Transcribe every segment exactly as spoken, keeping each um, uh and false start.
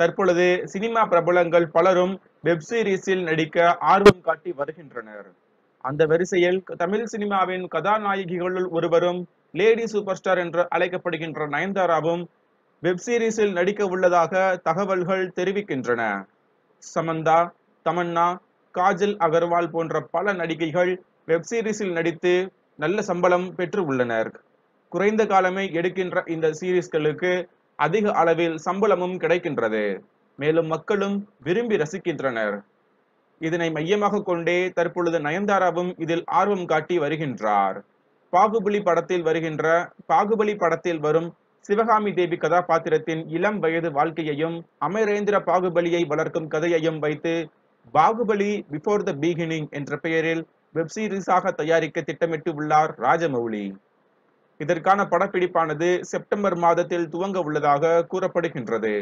தற்பொழுது சினிமா பிரபலங்கள் பலரும் வெப் சீரிஸில் நடிக்க ஆர்வம் காட்டி வருகின்றனர். அந்த வரிசையில் தமிழ் சினிமாவின் கதாநாயகிகளுள் ஒருவரும் லேடி சூப்பர் ஸ்டார் என்று அழைக்கப்படுகின்ற நயன்தாராவும் வெப் சீரிஸில் நடிக்க உள்ளதாக தகவல்கள் தெரிவிக்கின்றன. சமந்தா, தமன்னா, காஜல் அகர்வால் போன்ற பல நடிகைகள் வெப் சீரிஸில் நடித்து நல்ல சம்பளம் பெற்று உள்ளனர். குறைந்த காலமே எடுக்கின்ற இந்த சீரீஸ்களுக்கு அதிக அளவில் சம்பளமும் கிடைக்கின்றது. மேலும் மக்களும் விரும்பி ரசிக்கின்றனர். இதனை மையமாக கொண்டே தற்பொழுது நயன்தாராவும் இதில் ஆர்வம் காட்டி வருகின்றார். பாகுபலி படத்தில் வருகின்ற பாகுபலி படத்தில் வரும் சிவகாமி தேவி கதாபாத்திரத்தின் இளம் வயது வாழ்க்கையையும் அமரேந்திர பாகுபலியை வளர்க்கும் கதையையும் வைத்து பாகுபலி பிஃபோர் த பிகினிங் என்ற பெயரில் வெப் சீரிஸாக தயாரிக்க திட்டமிட்டு உள்ளார் ராஜமௌலி. இதற்கான படப்பிடிப்பானது செப்டம்பர் மாதத்தில் துவங்க உள்ளதாக கூறப்படுகின்றது.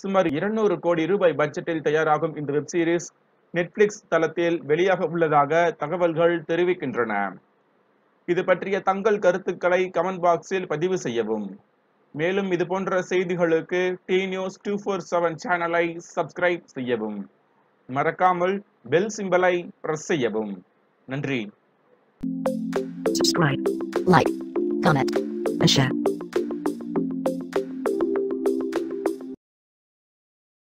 சுமார் இருநூறு கோடி ரூபாய் பட்ஜெட்டில் தயாராகும் இந்த வெப் சீரிஸ் நெட்ஃபிளிக்ஸ் தளத்தில் வெளியாக உள்ளதாக தகவல்கள் தெரிவிக்கின்றன. இது பற்றிய தங்கள் கருத்துக்களை கமெண்ட் பாக்ஸில் பதிவு செய்யவும். மேலும் இது போன்ற செய்திகளுக்கு T news two four seven சேனலை சப்ஸ்கிரைப் செய்யவும். மறக்காமல் பெல் சிம்பலை பிரஸ் செய்யவும். நன்றி. Subscribe, like, comment, and share.